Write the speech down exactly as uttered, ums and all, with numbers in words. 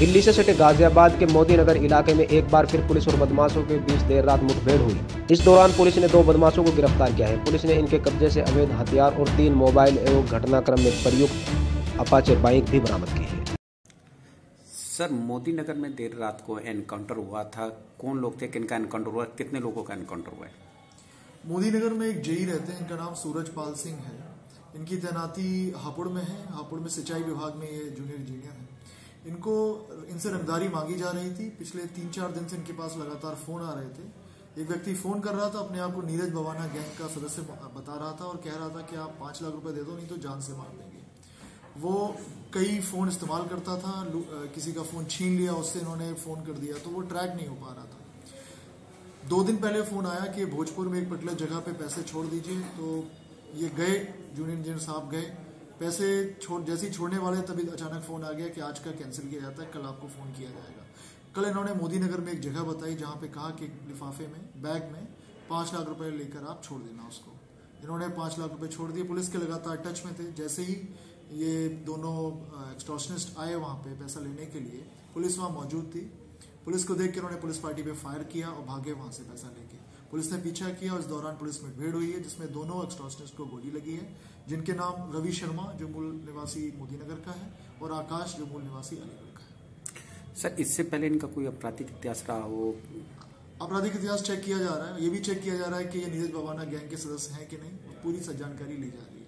दिल्ली से सटे गाजियाबाद के मोदीनगर इलाके में एक बार फिर पुलिस और बदमाशों के बीच देर रात मुठभेड़ हुई। इस दौरान पुलिस ने दो बदमाशों को गिरफ्तार किया है। पुलिस ने इनके कब्जे से अवैध हथियार और तीन मोबाइल एवं घटनाक्रम में प्रयुक्त अपाचे बाइक भी बरामद की है। सर, मोदीनगर में देर रात को एनकाउंटर हुआ था, कौन लोग थे, किनका एनकाउंटर हुआ, कितने लोगों का एनकाउंटर हुआ है? मोदीनगर में एक जेई रहते हैं, इनका नाम सूरज पाल सिंह है। इनकी तैनाती हापुड़ में है। हापुड़ में सिंचाई विभाग में ये जूनियर इंजीनियर है। इनको इनसे रंगदारी मांगी जा रही थी। पिछले तीन चार दिन से इनके पास लगातार फोन आ रहे थे। एक व्यक्ति फोन कर रहा था, अपने आप को नीरज बवाना गैंग का सदस्य बता रहा था और कह रहा था कि आप पाँच लाख रुपए दे दो नहीं तो जान से मार देंगे। वो कई फ़ोन इस्तेमाल करता था, किसी का फ़ोन छीन लिया, उससे इन्होंने फ़ोन कर दिया तो वो ट्रैक नहीं हो पा रहा था। दो दिन पहले फ़ोन आया कि भोजपुर में एक पर्टिकुलर जगह पे पैसे छोड़ दीजिए, तो ये गए, जूनियर इंजीनियर साहब गए, पैसे छोड़ जैसे ही छोड़ने वाले तभी अचानक फ़ोन आ गया कि आज का कैंसिल किया जाता है, कल आपको फ़ोन किया जाएगा। कल इन्होंने मोदीनगर में एक जगह बताई जहाँ पे कहा कि लिफाफे में, बैग में पाँच लाख रुपए लेकर आप छोड़ देना उसको। इन्होंने पाँच लाख रुपये छोड़ दिए। पुलिस के लगातार टच में थे। जैसे ही ये दोनों एक्सटॉर्शनिस्ट आए वहाँ पर पैसा लेने के लिए, पुलिस वहाँ मौजूद थी। पुलिस को देख के उन्होंने पुलिस पार्टी पे फायर किया और भागे वहाँ से पैसा लेके। पुलिस ने पीछा किया और इस दौरान पुलिस में भीड़ हुई है, जिसमें दोनों एक्सटॉर्शनिस्ट को गोली लगी है, जिनके नाम रवि शर्मा जो मूल निवासी मोदीनगर का है और आकाश जो मूल निवासी अलीगढ़ का है। सर, इससे पहले इनका कोई आपराधिक इतिहास रहा हो? आपराधिक इतिहास चेक किया जा रहा है। ये भी चेक किया जा रहा है कि ये नीरज बवाना गैंग के सदस्य हैं कि नहीं, पूरी जानकारी ली जा रही है।